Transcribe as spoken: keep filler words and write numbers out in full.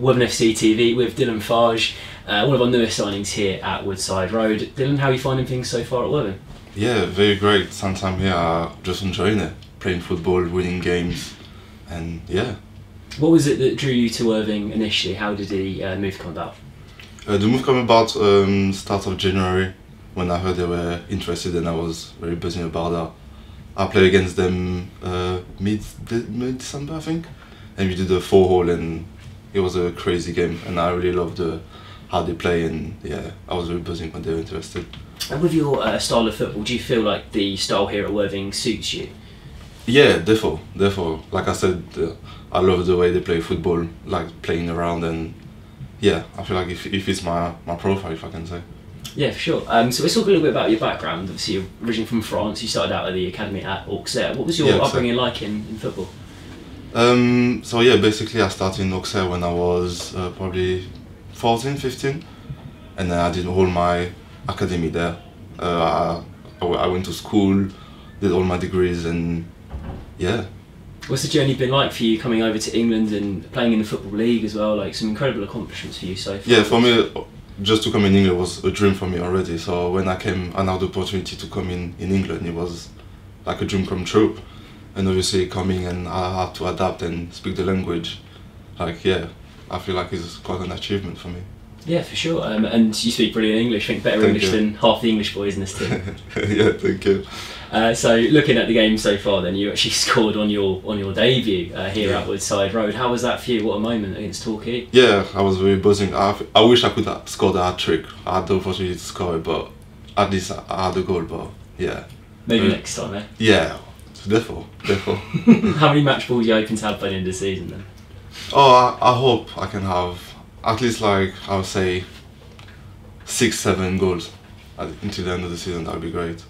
Worthing F C T V with Dylan Fage, uh, one of our newest signings here at Woodside Road. Dylan, how are you finding things so far at Worthing? Yeah, very great. Sometime here, yeah, just enjoying it, playing football, winning games, and yeah. What was it that drew you to Worthing initially? How did the uh, move come about? Uh, the move came about um, start of January, when I heard they were interested, and I was very busy about that. I played against them uh, mid mid December, I think, and we did a four hole, and it was a crazy game, and I really loved the, how they play, and yeah, I was really buzzing when they were interested. And with your uh, style of football, do you feel like the style here at Worthing suits you? Yeah, therefore, therefore, like I said, uh, I love the way they play football, like playing around, and yeah, I feel like if if it's my my profile, if I can say. Yeah, for sure. Um, so let's talk a little bit about your background. Obviously, you're originally from France. You started out at the academy at Auxerre. What was your yeah, upbringing like in, in football? Um, so yeah, basically I started in Auxerre when I was uh, probably fourteen, fifteen, and then I did all my academy there. Uh, I, I went to school, did all my degrees, and yeah. What's the journey been like for you coming over to England and playing in the Football League as well? Like some incredible accomplishments for you so far. Yeah, for me, just to come in England was a dream for me already. So when I came and had the opportunity to come in, in England, it was like a dream come true. And obviously coming and I had to adapt and speak the language, like yeah, I feel like it's quite an achievement for me. Yeah, for sure. Um, and you speak brilliant English, I think better thank English you. Than half the English boys in this team. Yeah, thank you. Uh, so looking at the game so far then, you actually scored on your on your debut uh, here yeah. at Woodside Road. How was that for you? What a moment against Torquay. Yeah, I was very buzzing. I, I wish I could have scored a hat-trick. I had the opportunity to score it, but at least I had a goal, but yeah. Maybe um, next time, eh? Yeah, therefore, therefore. How many match balls are you hoping to have by the end of the season then? Oh, I, I hope I can have at least, like, I would say, six, seven goals until the end of the season. That would be great.